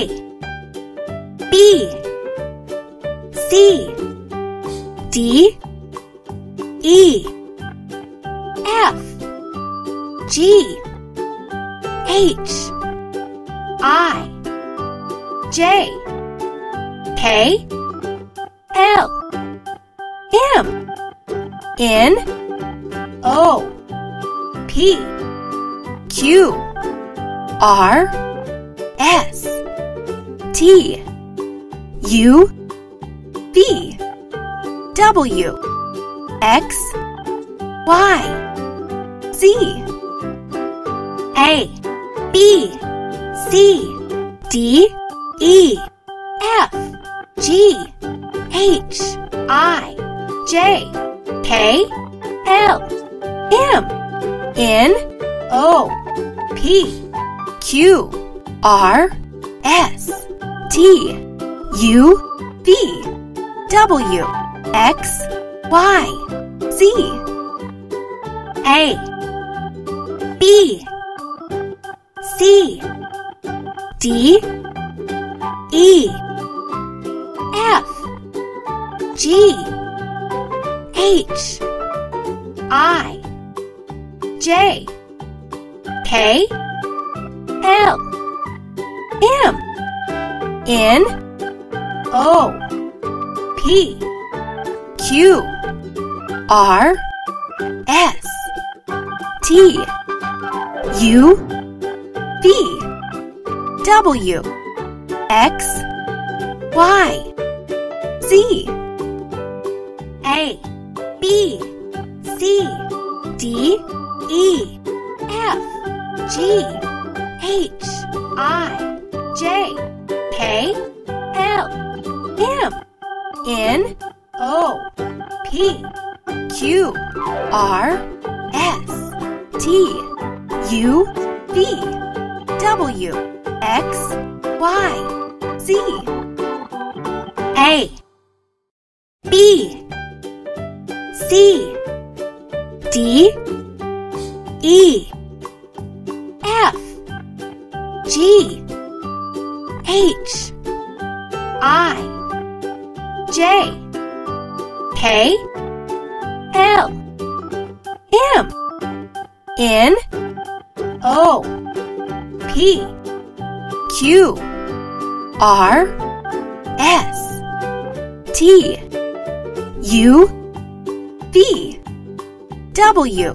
A, B, C, D, E, F, G, H, I, J, K, L, M, N, O, P, Q, R, S, T, U, V, W, X, Y, Z, A, B, C, D, E, F, G, H, I, J, K, L, M, N, O, P, Q, R, S, T, U, V, W, X, Y, Z, A, B, C, D, E, F, G, H, I, J, K, L, M, N, O, P, Q, R, S, T, U, V, W, X, Y, Z, A, B, C, D, E, F, G, H, I, J, K, L, M, N, O, P, Q, R, S, T, U, V, W, X, Y, Z, A, B, C, D, E, F, G, H, I, J, K, L, M, N, O, P, Q, R, S, T, U, V, W,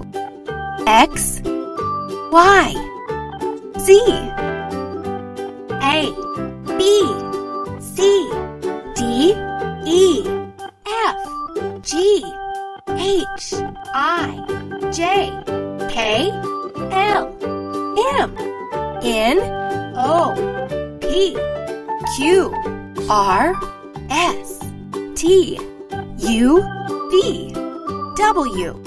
X, Y, Z, A, B, C, D, E, F, G, H, I, J, K, L, M, N, O, P, Q, R, S, T, U, V, W,